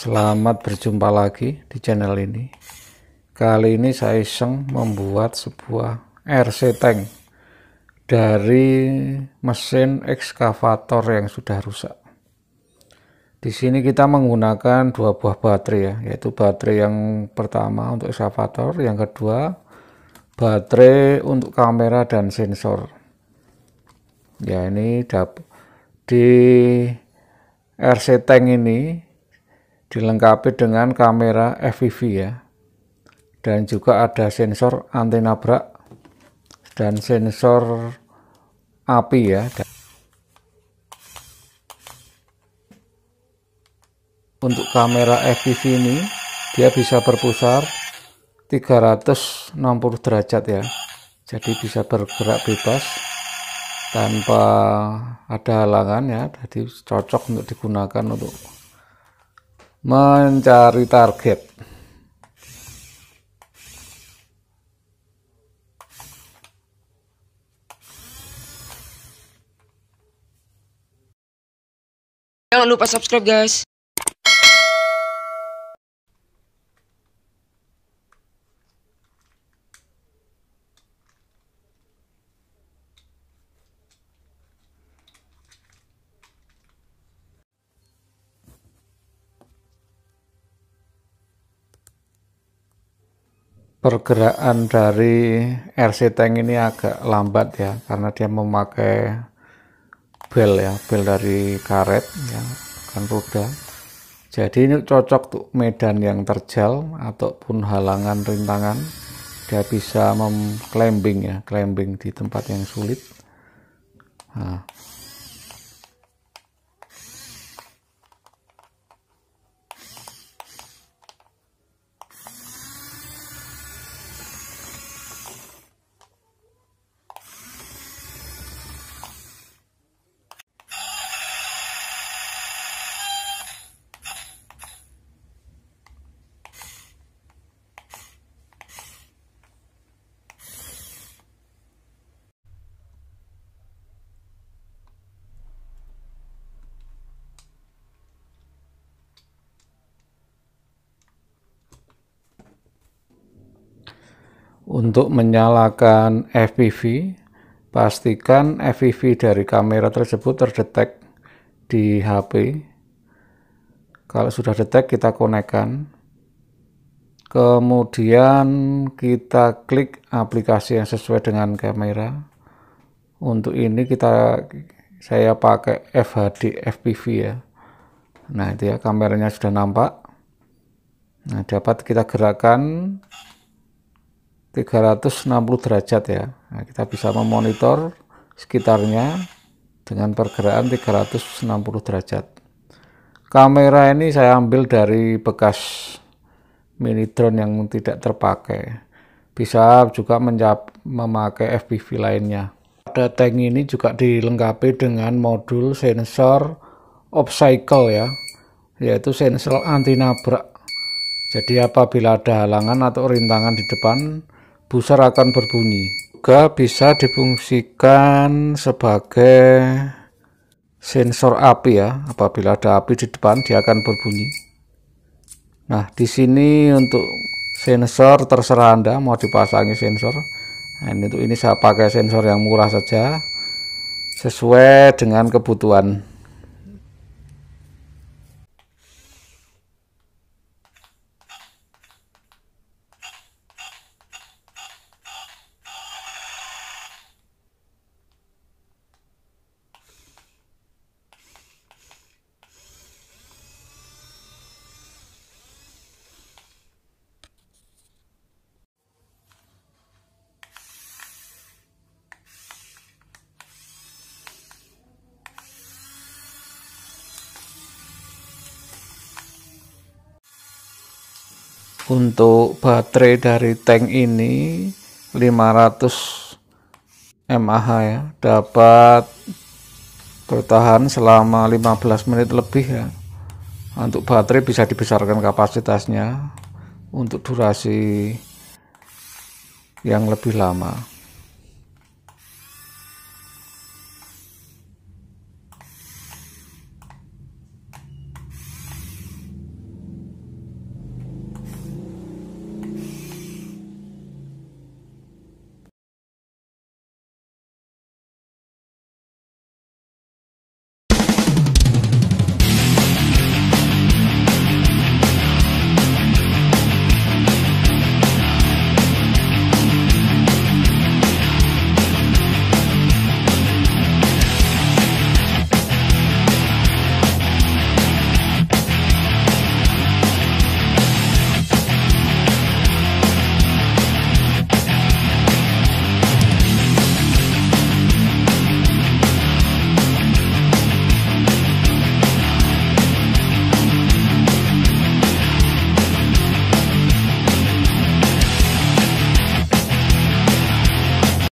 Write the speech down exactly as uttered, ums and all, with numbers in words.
Selamat berjumpa lagi di channel ini. Kali ini saya iseng membuat sebuah R C tank dari mesin ekskavator yang sudah rusak. Di sini kita menggunakan dua buah baterai ya, yaitu baterai yang pertama untuk ekskavator, yang kedua baterai untuk kamera dan sensor. Ya, ini dapat di R C tank ini dilengkapi dengan kamera F P V ya, dan juga ada sensor antena brak dan sensor api ya. Untuk kamera F P V ini dia bisa berpusar tiga ratus enam puluh derajat ya, jadi bisa bergerak bebas tanpa ada halangan ya, jadi cocok untuk digunakan untuk mencari target. Jangan lupa subscribe guys. Pergerakan dari R C tank ini agak lambat ya, karena dia memakai bel ya, bel dari karet ya, bukan roda. Jadi ini cocok untuk medan yang terjal ataupun halangan rintangan. Dia bisa mem-climbing ya, climbing di tempat yang sulit. Nah. Untuk menyalakan F P V, pastikan F P V dari kamera tersebut terdetek di H P. Kalau sudah detek, kita konekkan. Kemudian kita klik aplikasi yang sesuai dengan kamera. Untuk ini kita saya pakai F H D F P V ya. Nah, itu ya, kameranya sudah nampak. Nah, dapat kita gerakkan tiga ratus enam puluh derajat ya. Nah, kita bisa memonitor sekitarnya dengan pergerakan tiga ratus enam puluh derajat. Kamera ini saya ambil dari bekas mini drone yang tidak terpakai. Bisa juga memakai F P V lainnya. Pada tank ini juga dilengkapi dengan modul sensor obstacle ya, yaitu sensor anti nabrak. Jadi apabila ada halangan atau rintangan di depan, buser akan berbunyi. Juga bisa difungsikan sebagai sensor api ya. Apabila ada api di depan, dia akan berbunyi. Nah, di sini untuk sensor terserah Anda mau dipasangi sensor. Nah, ini, ini saya pakai sensor yang murah saja, sesuai dengan kebutuhan. Untuk baterai dari tank ini lima ratus mAh ya, dapat bertahan selama lima belas menit lebih ya. Untuk baterai bisa dibesarkan kapasitasnya untuk durasi yang lebih lama.